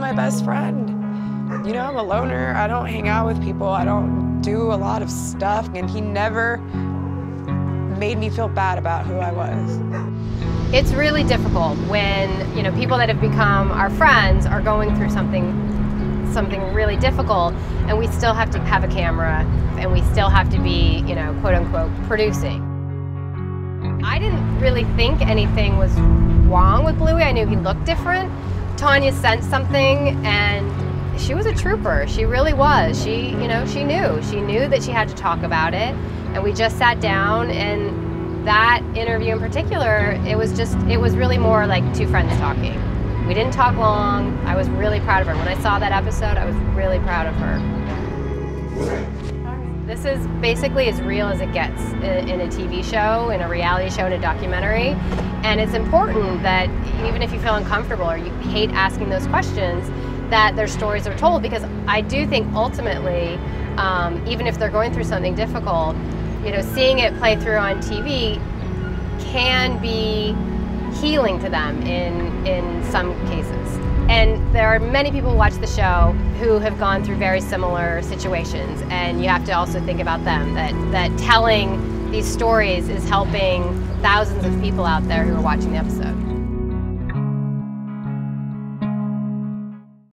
my best friend. You know, I'm a loner. I don't hang out with people. I don't do a lot of stuff. And he never made me feel bad about who I was. It's really difficult when, you know, people that have become our friends are going through something really difficult, and we still have to have a camera, and we still have to be, you know, quote unquote, producing. I didn't really think anything was wrong with Bluie. I knew he looked different. Tania sensed something, and she was a trooper. She really was. She, you know, she knew. She knew that she had to talk about it, and we just sat down, and that interview in particular, it was really more like two friends talking. We didn't talk long. I was really proud of her. When I saw that episode, I was really proud of her. All right. This is basically as real as it gets in a TV show, in a reality show, in a documentary. And it's important that even if you feel uncomfortable or you hate asking those questions, that their stories are told, because I do think ultimately, even if they're going through something difficult, you know, seeing it play through on TV can be healing to them in some cases. And there are many people who watch the show who have gone through very similar situations, and you have to also think about them, that telling these stories is helping thousands of people out there who are watching the episode.